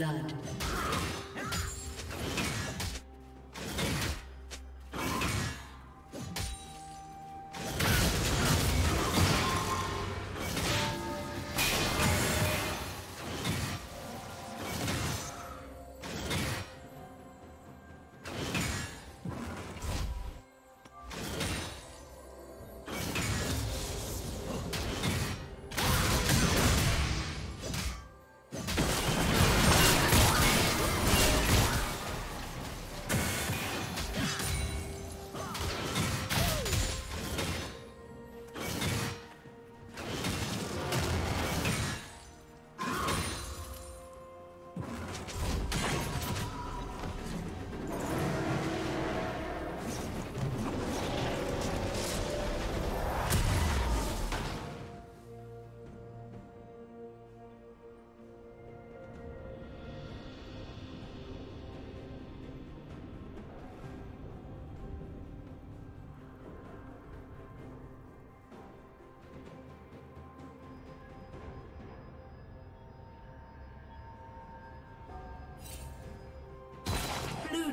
blood. Blue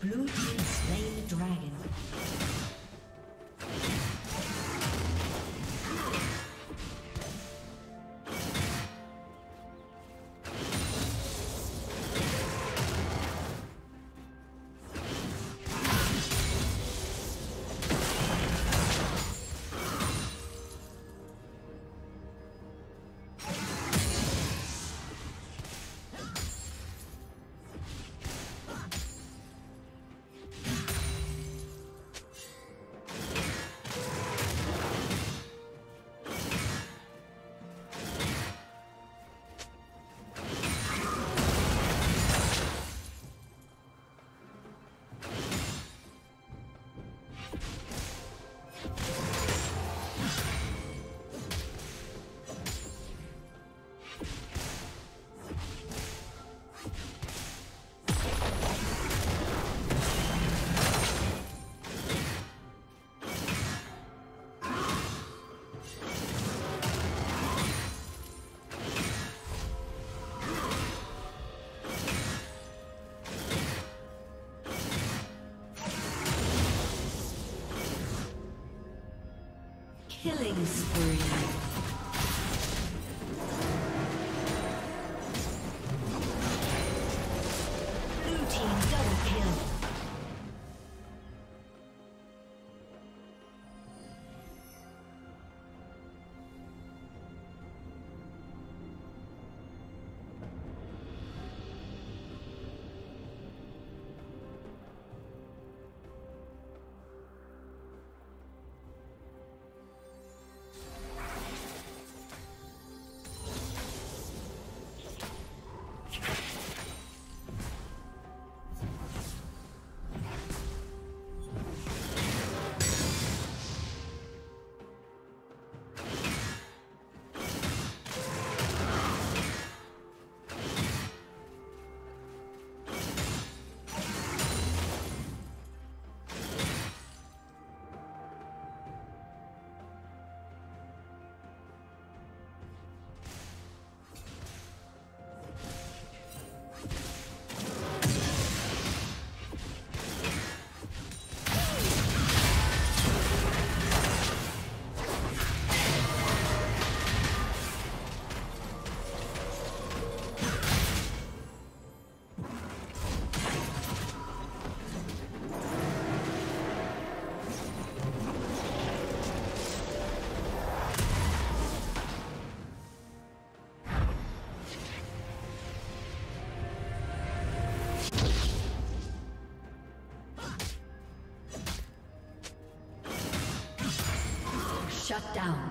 Blue team slain the dragon. Killing spree. Shut down.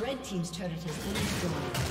Red Team's turret has been destroyed.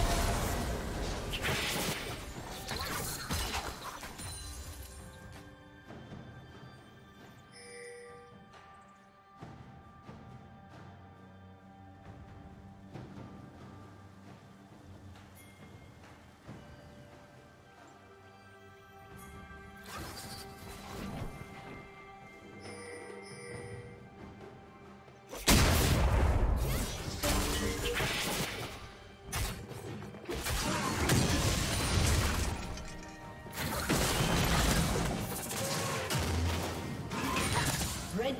Red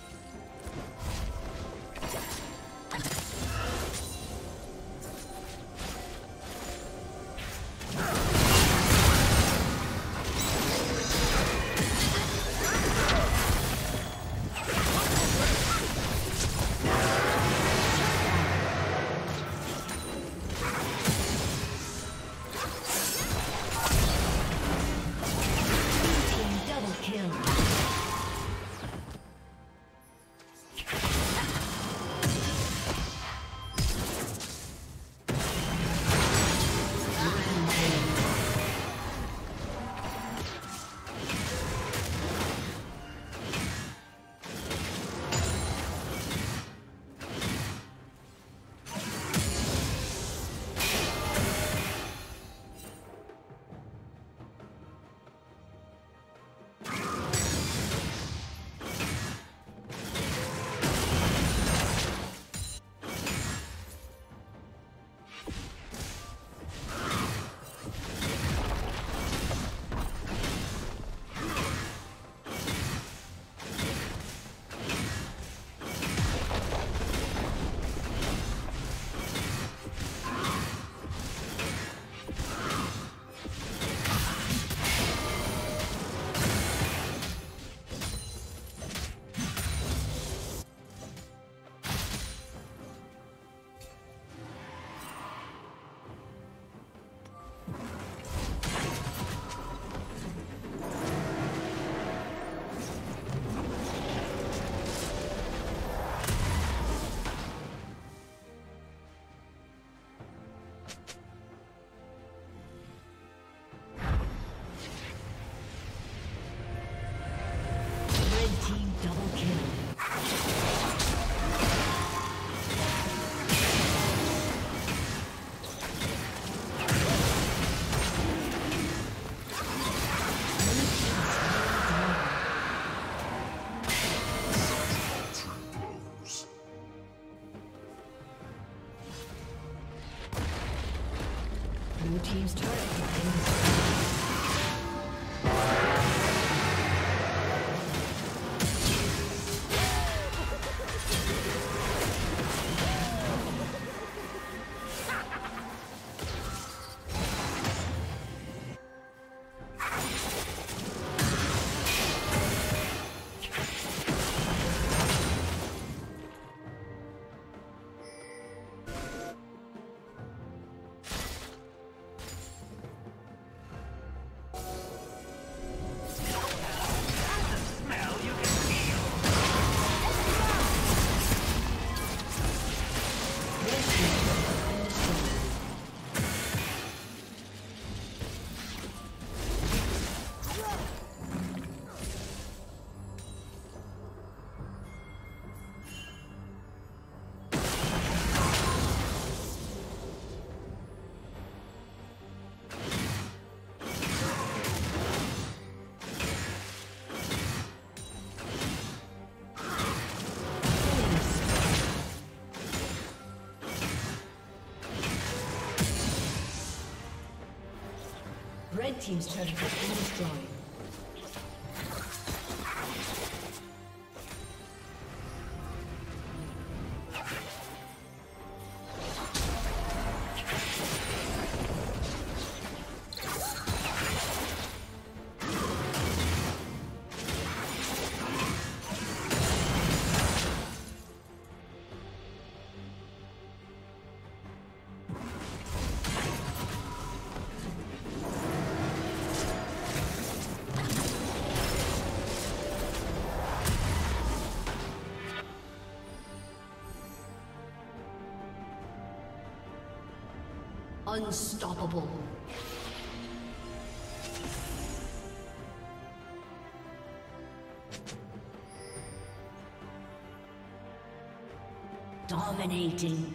Team's turret team's turret has been destroyed. Unstoppable. Dominating.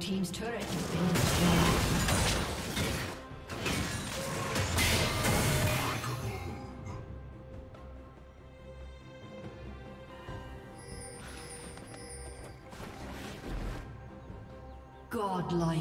Team's turret has been destroyed. Godlike.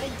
Red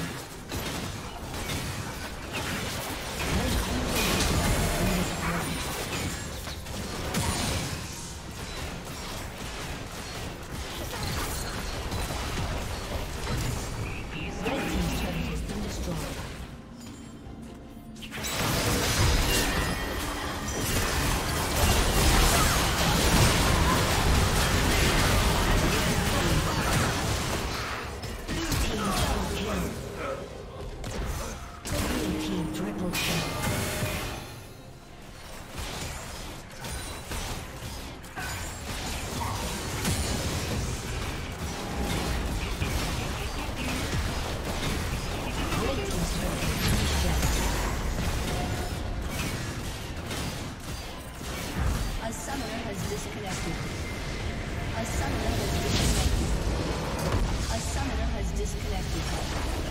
A summoner has disconnected.